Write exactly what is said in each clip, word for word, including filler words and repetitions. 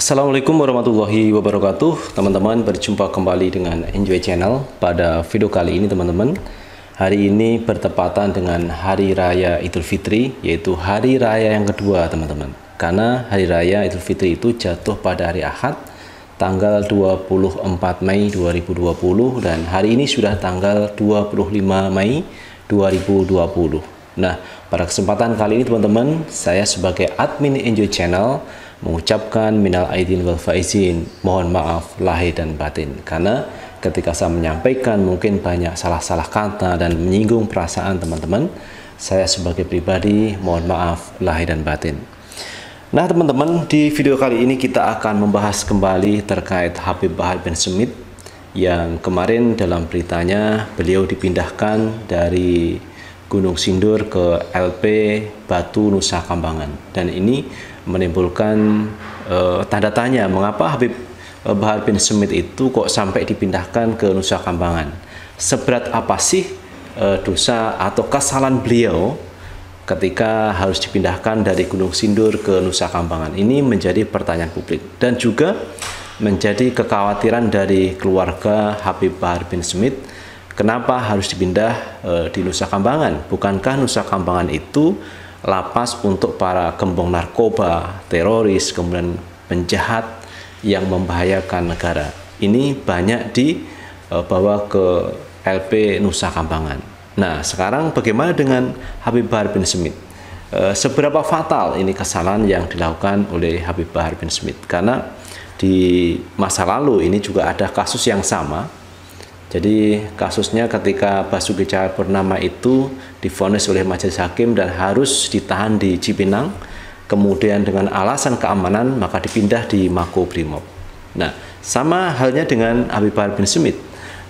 Assalamualaikum warahmatullahi wabarakatuh. Teman-teman, berjumpa kembali dengan Enjoy Channel. Pada video kali ini teman-teman, hari ini bertepatan dengan Hari Raya Idul Fitri, yaitu Hari Raya yang kedua teman-teman. Karena Hari Raya Idul Fitri itu jatuh pada hari Ahad, tanggal dua puluh empat Mei dua ribu dua puluh, dan hari ini sudah tanggal dua puluh lima Mei dua ribu dua puluh. Nah, pada kesempatan kali ini teman-teman, saya sebagai admin Enjoy Channel mengucapkan minal aidin wal faizin, mohon maaf lahir dan batin, karena ketika saya menyampaikan mungkin banyak salah-salah kata dan menyinggung perasaan teman-teman. Saya sebagai pribadi mohon maaf lahir dan batin. Nah teman-teman, di video kali ini kita akan membahas kembali terkait Habib Bahar bin Smith yang kemarin dalam beritanya beliau dipindahkan dari Gunung Sindur ke L P Batu Nusakambangan, dan ini menimbulkan uh, tanda tanya mengapa Habib Bahar bin Smith itu kok sampai dipindahkan ke Nusakambangan. Seberat apa sih uh, dosa atau kesalahan beliau ketika harus dipindahkan dari Gunung Sindur ke Nusakambangan? Ini menjadi pertanyaan publik dan juga menjadi kekhawatiran dari keluarga Habib Bahar bin Smith. Kenapa harus dipindah e, di Nusakambangan? Bukankah Nusakambangan itu lapas untuk para gembong narkoba, teroris, kemudian penjahat yang membahayakan negara? Ini banyak dibawa e, ke L P Nusakambangan. Nah, sekarang bagaimana dengan Habib Bahar bin Smith? E, seberapa fatal ini kesalahan yang dilakukan oleh Habib Bahar bin Smith? Karena di masa lalu ini juga ada kasus yang sama. Jadi kasusnya ketika Basuki Cahaya Purnama itu divonis oleh majelis hakim dan harus ditahan di Cipinang, kemudian dengan alasan keamanan maka dipindah di Mako Brimob. Nah, sama halnya dengan Habib Bahar bin Smith.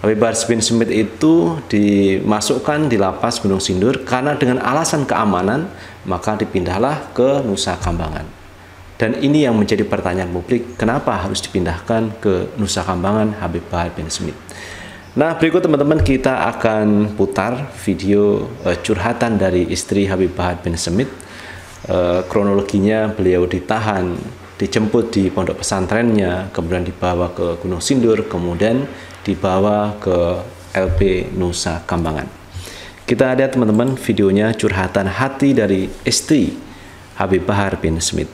Habib Bahar bin Smith itu dimasukkan di lapas Gunung Sindur karena dengan alasan keamanan maka dipindahlah ke Nusakambangan. Dan ini yang menjadi pertanyaan publik, kenapa harus dipindahkan ke Nusakambangan Habib Bahar bin Smith? Nah, berikut teman-teman kita akan putar video uh, curhatan dari istri Habib Bahar bin Smith. Uh, kronologinya beliau ditahan, dijemput di pondok pesantrennya, kemudian dibawa ke Gunung Sindur, kemudian dibawa ke L P Nusakambangan. Kita lihat teman-teman videonya, curhatan hati dari istri Habib Bahar bin Smith.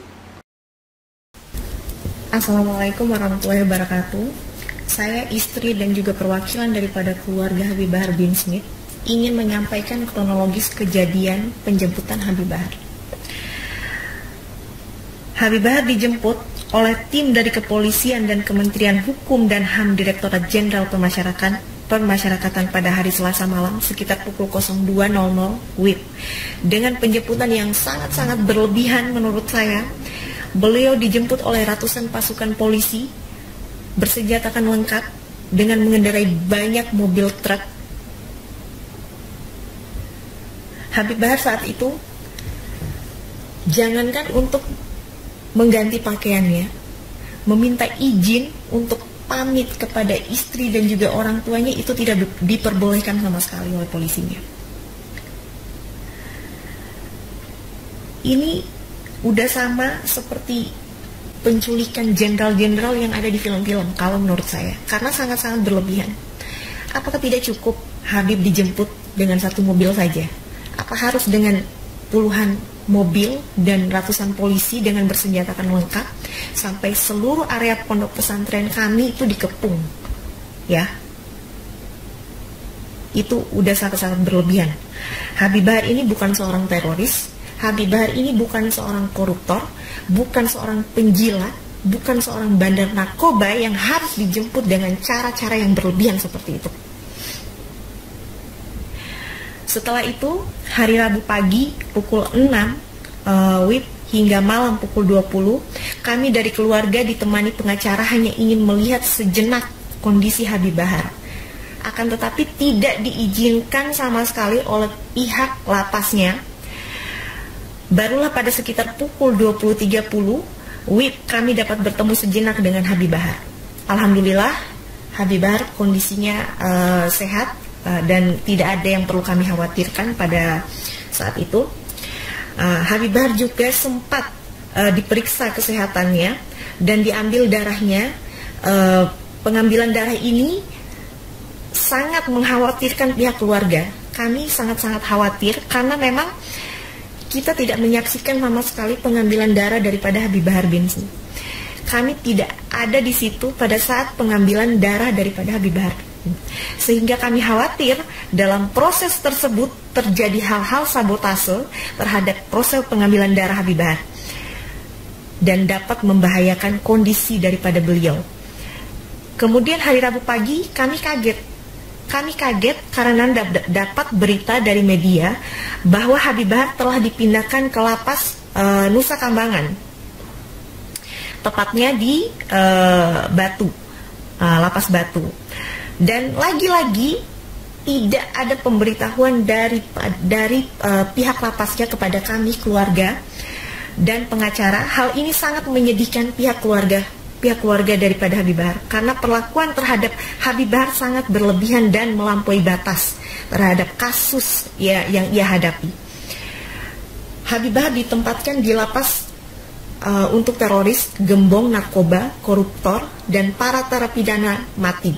Assalamualaikum warahmatullahi wabarakatuh. Saya, istri dan juga perwakilan daripada keluarga Habib Bahar bin Smith ingin menyampaikan kronologis kejadian penjemputan Habib Bahar. Habib Bahar dijemput oleh tim dari Kepolisian dan Kementerian Hukum dan H A M Direktorat Jenderal Pemasyarakatan, Pemasyarakatan pada hari Selasa malam sekitar pukul nol dua nol nol W I B. Dengan penjemputan yang sangat-sangat berlebihan menurut saya, beliau dijemput oleh ratusan pasukan polisi bersenjatakan lengkap dengan mengendarai banyak mobil truk. Habib Bahar saat itu, jangankan untuk mengganti pakaiannya, meminta izin untuk pamit kepada istri dan juga orang tuanya itu tidak diperbolehkan sama sekali oleh polisinya. Ini udah sama seperti penculikan jenderal-jenderal yang ada di film-film kalau menurut saya, karena sangat-sangat berlebihan. Apakah tidak cukup Habib dijemput dengan satu mobil saja? Apa harus dengan puluhan mobil dan ratusan polisi dengan bersenjatakan lengkap sampai seluruh area pondok pesantren kami itu dikepung? Ya, itu udah sangat-sangat berlebihan. Habib Bahar ini bukan seorang teroris. Habib Bahar ini bukan seorang koruptor, bukan seorang penjilat, bukan seorang bandar narkoba yang harus dijemput dengan cara-cara yang berlebihan seperti itu. Setelah itu, hari Rabu pagi pukul enam uh, W I B hingga malam pukul dua puluh, kami dari keluarga ditemani pengacara hanya ingin melihat sejenak kondisi Habib Bahar. Akan tetapi tidak diizinkan sama sekali oleh pihak lapasnya. Barulah pada sekitar pukul dua puluh tiga puluh, W I B kami dapat bertemu sejenak dengan Habib Bahar. Alhamdulillah, Habib Bahar kondisinya uh, sehat uh, dan tidak ada yang perlu kami khawatirkan pada saat itu. Uh, Habib Bahar juga sempat uh, diperiksa kesehatannya dan diambil darahnya. Uh, pengambilan darah ini sangat mengkhawatirkan pihak keluarga. Kami sangat-sangat khawatir karena memang kita tidak menyaksikan sama sekali pengambilan darah daripada Habib Bahar bin Smith. Kami tidak ada di situ pada saat pengambilan darah daripada Habib Bahar. Sehingga kami khawatir dalam proses tersebut terjadi hal-hal sabotase terhadap proses pengambilan darah Habib Bahar dan dapat membahayakan kondisi daripada beliau. Kemudian hari Rabu pagi kami kaget. Kami kaget karena dapat berita dari media bahwa Habib Bahar telah dipindahkan ke Lapas e, Nusakambangan, tepatnya di e, Batu, e, Lapas Batu. Dan lagi-lagi tidak ada pemberitahuan dari dari uh, pihak lapasnya kepada kami keluarga dan pengacara. Hal ini sangat menyedihkan pihak keluarga pihak keluarga daripada Habib Bahar karena perlakuan terhadap Habib Bahar sangat berlebihan dan melampaui batas terhadap kasus ya yang ia hadapi. Habib Bahar ditempatkan di lapas Uh, untuk teroris, gembong, narkoba, koruptor, dan para terpidana mati.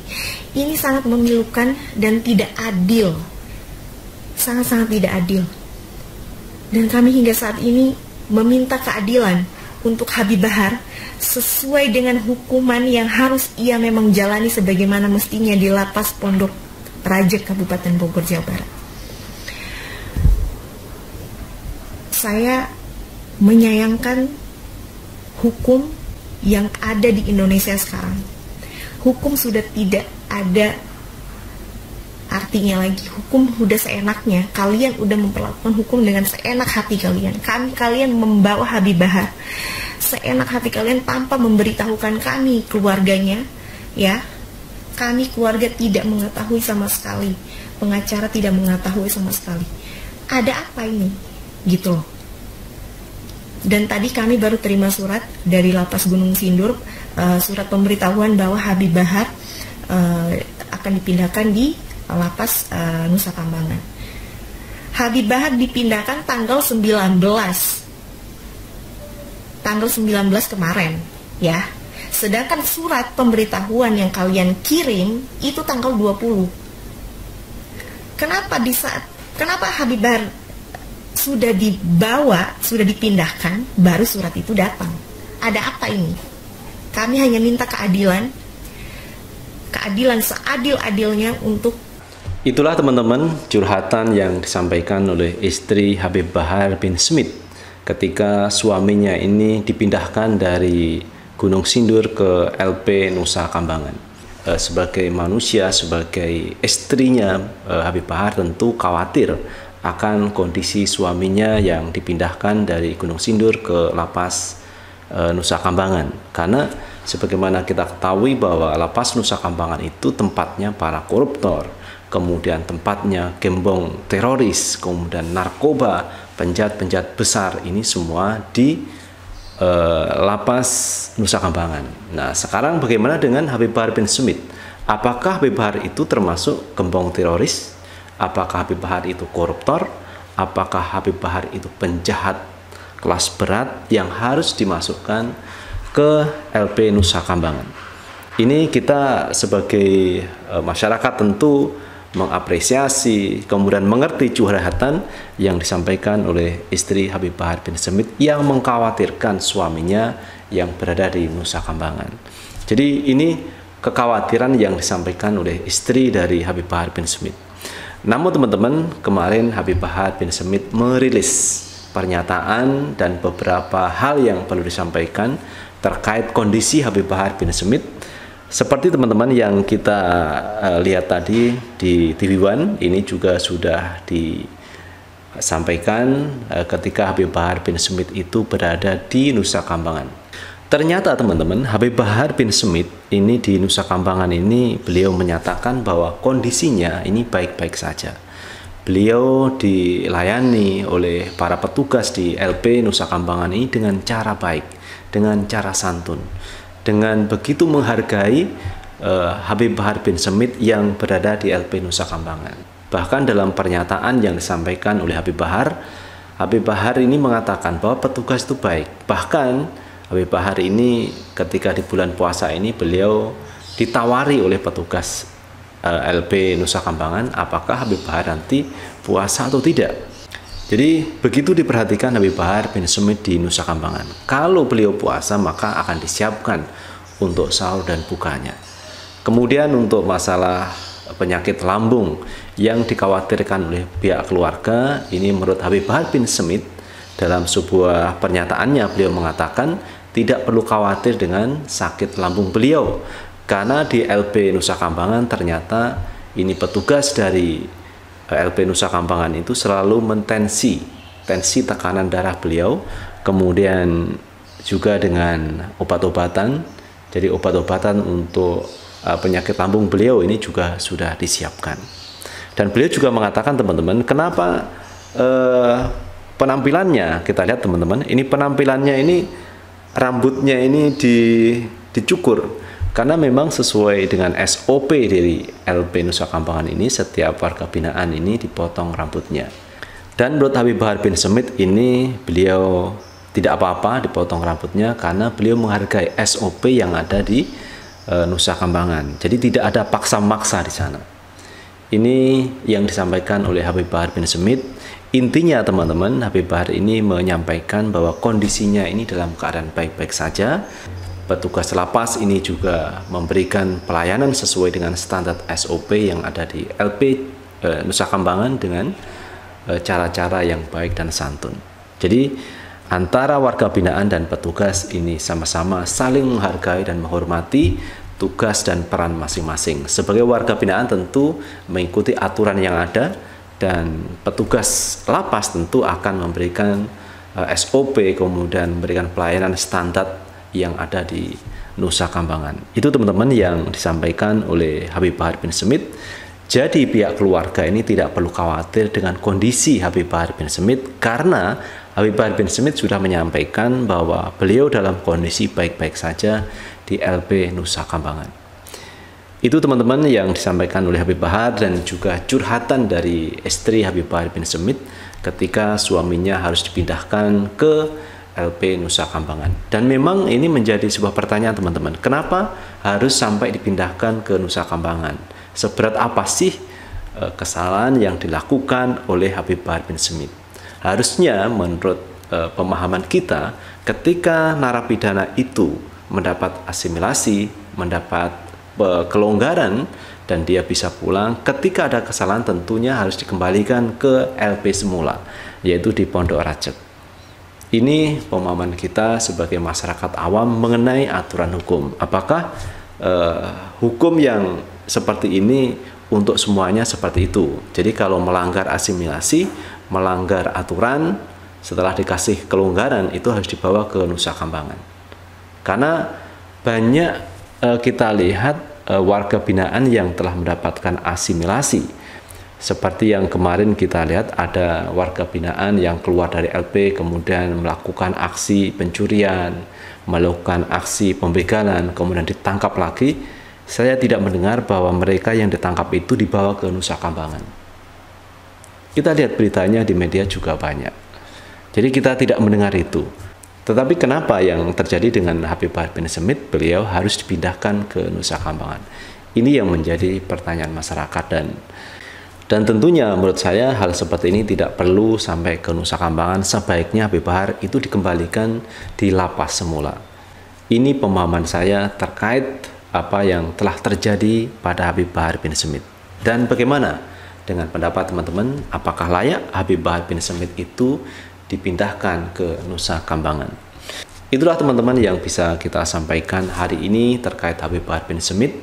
Ini sangat memilukan dan tidak adil, sangat-sangat tidak adil. Dan kami hingga saat ini meminta keadilan untuk Habib Bahar sesuai dengan hukuman yang harus ia memang jalani sebagaimana mestinya di Lapas Pondok Raja, Kabupaten Bogor, Jawa Barat. Saya menyayangkan hukum yang ada di Indonesia sekarang. Hukum sudah tidak ada artinya lagi. Hukum sudah seenaknya. Kalian udah memperlakukan hukum dengan seenak hati kalian. Kami kalian membawa Habib Bahar seenak hati kalian tanpa memberitahukan kami keluarganya, ya. Kami keluarga tidak mengetahui sama sekali. Pengacara tidak mengetahui sama sekali. Ada apa ini? Gitu loh. Dan tadi kami baru terima surat dari Lapas Gunung Sindur, uh, surat pemberitahuan bahwa Habib Bahar uh, akan dipindahkan di Lapas uh, Nusa Kambangan. Habib Bahar dipindahkan tanggal sembilan belas. Tanggal sembilan belas kemarin, ya. Sedangkan surat pemberitahuan yang kalian kirim itu tanggal dua puluh. Kenapa di saat kenapa Habib Bahar sudah dibawa, sudah dipindahkan, baru surat itu datang? Ada apa ini? Kami hanya minta keadilan, keadilan seadil-adilnya untuk... Itulah teman-teman curhatan yang disampaikan oleh istri Habib Bahar bin Smith ketika suaminya ini dipindahkan dari Gunung Sindur ke L P Nusa Kambangan. Sebagai manusia, sebagai istrinya Habib Bahar tentu khawatir akan kondisi suaminya yang dipindahkan dari Gunung Sindur ke Lapas e, Nusa Kambangan, karena sebagaimana kita ketahui bahwa Lapas Nusa Kambangan itu tempatnya para koruptor, kemudian tempatnya gembong teroris, kemudian narkoba, penjahat-penjahat besar, ini semua di e, Lapas Nusa Kambangan. Nah, sekarang bagaimana dengan Habib Bahar bin Smith? Apakah Habib Bahar itu termasuk gembong teroris? Apakah Habib Bahar itu koruptor? Apakah Habib Bahar itu penjahat kelas berat yang harus dimasukkan ke L P Nusa Kambangan? Ini kita sebagai masyarakat tentu mengapresiasi, kemudian mengerti curhatan yang disampaikan oleh istri Habib Bahar bin Smith yang mengkhawatirkan suaminya yang berada di Nusa Kambangan. Jadi ini kekhawatiran yang disampaikan oleh istri dari Habib Bahar bin Smith. Namun teman-teman, kemarin Habib Bahar bin Smith merilis pernyataan dan beberapa hal yang perlu disampaikan terkait kondisi Habib Bahar bin Smith. Seperti teman-teman yang kita uh, lihat tadi di T V One, ini juga sudah disampaikan uh, ketika Habib Bahar bin Smith itu berada di Nusa Kambangan. Ternyata teman-teman, Habib Bahar bin Smith ini di Nusa Kambangan ini beliau menyatakan bahwa kondisinya ini baik-baik saja. Beliau dilayani oleh para petugas di L P Nusa Kambangan ini dengan cara baik, dengan cara santun, dengan begitu menghargai uh, Habib Bahar bin Smith yang berada di L P Nusa Kambangan. Bahkan dalam pernyataan yang disampaikan oleh Habib Bahar, Habib Bahar ini mengatakan bahwa petugas itu baik. Bahkan Habib Bahar ini ketika di bulan puasa ini beliau ditawari oleh petugas L P Nusakambangan apakah Habib Bahar nanti puasa atau tidak. Jadi begitu diperhatikan Habib Bahar bin Smith di Nusakambangan. Kalau beliau puasa maka akan disiapkan untuk sahur dan bukanya. Kemudian untuk masalah penyakit lambung yang dikhawatirkan oleh pihak keluarga, ini menurut Habib Bahar bin Smith dalam sebuah pernyataannya beliau mengatakan tidak perlu khawatir dengan sakit lambung beliau karena di L P Nusakambangan ternyata ini petugas dari L P Nusakambangan itu selalu mentensi tensi tekanan darah beliau, kemudian juga dengan obat-obatan. Jadi obat-obatan untuk penyakit lambung beliau ini juga sudah disiapkan. Dan beliau juga mengatakan, teman-teman, kenapa eh, penampilannya, kita lihat teman-teman, ini penampilannya ini rambutnya ini di, dicukur karena memang sesuai dengan S O P dari L P Nusakambangan ini setiap warga binaan ini dipotong rambutnya. Dan menurut Habib Bahar bin Smith ini beliau tidak apa-apa dipotong rambutnya karena beliau menghargai S O P yang ada di Nusa Kambangan. Jadi tidak ada paksa-maksa di sana. Ini yang disampaikan oleh Habib Bahar bin Smith. Intinya teman-teman, Habib Bahar ini menyampaikan bahwa kondisinya ini dalam keadaan baik-baik saja. Petugas lapas ini juga memberikan pelayanan sesuai dengan standar S O P yang ada di L P eh, Nusa Kambangan dengan cara-cara eh, yang baik dan santun. Jadi antara warga binaan dan petugas ini sama-sama saling menghargai dan menghormati tugas dan peran masing-masing. Sebagai warga binaan tentu mengikuti aturan yang ada dan petugas lapas tentu akan memberikan S O P kemudian memberikan pelayanan standar yang ada di Nusa Kambangan. Itu teman-teman yang disampaikan oleh Habib Bahar bin Smith. Jadi pihak keluarga ini tidak perlu khawatir dengan kondisi Habib Bahar bin Smith karena Habib Bahar bin Smith sudah menyampaikan bahwa beliau dalam kondisi baik-baik saja di L P Nusakambangan. Itu teman-teman yang disampaikan oleh Habib Bahar dan juga curhatan dari istri Habib Bahar bin Smith ketika suaminya harus dipindahkan ke L P Nusakambangan. Dan memang ini menjadi sebuah pertanyaan teman-teman, kenapa harus sampai dipindahkan ke Nusakambangan? Seberat apa sih kesalahan yang dilakukan oleh Habib Bahar bin Smith? Harusnya menurut e, pemahaman kita ketika narapidana itu mendapat asimilasi, mendapat e, kelonggaran dan dia bisa pulang, ketika ada kesalahan tentunya harus dikembalikan ke L P semula yaitu di Pondok Raja. Ini pemahaman kita sebagai masyarakat awam mengenai aturan hukum. Apakah e, hukum yang seperti ini untuk semuanya seperti itu? Jadi kalau melanggar asimilasi, melanggar aturan, setelah dikasih kelonggaran itu harus dibawa ke Nusa Kambangan. Karena banyak e, kita lihat e, warga binaan yang telah mendapatkan asimilasi. Seperti yang kemarin kita lihat ada warga binaan yang keluar dari L P kemudian melakukan aksi pencurian, melakukan aksi pembegalan, kemudian ditangkap lagi. Saya tidak mendengar bahwa mereka yang ditangkap itu dibawa ke Nusa Kambangan. Kita lihat beritanya di media juga banyak. Jadi kita tidak mendengar itu. Tetapi kenapa yang terjadi dengan Habib Bahar bin Smith, beliau harus dipindahkan ke Nusa Kambangan? Ini yang menjadi pertanyaan masyarakat. Dan dan tentunya menurut saya hal seperti ini tidak perlu sampai ke Nusa Kambangan. Sebaiknya Habib Bahar itu dikembalikan di lapas semula. Ini pemahaman saya terkait apa yang telah terjadi pada Habib Bahar bin Smith. Dan bagaimana dengan pendapat teman-teman, apakah layak Habib Bahar bin Smith itu dipindahkan ke Nusa Kambangan? Itulah teman-teman yang bisa kita sampaikan hari ini terkait Habib Bahar bin Smith.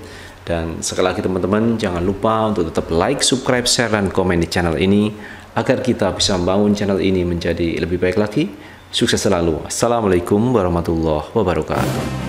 Dan sekali lagi teman-teman, jangan lupa untuk tetap like, subscribe, share, dan komen di channel ini agar kita bisa membangun channel ini menjadi lebih baik lagi. Sukses selalu. Assalamualaikum warahmatullahi wabarakatuh.